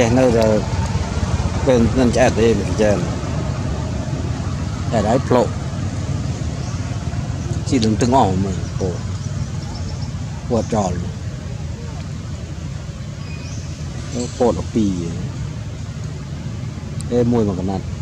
Hãy subscribe cho kênh Ghiền Mì Gõ Để không bỏ lỡ những video hấp dẫn.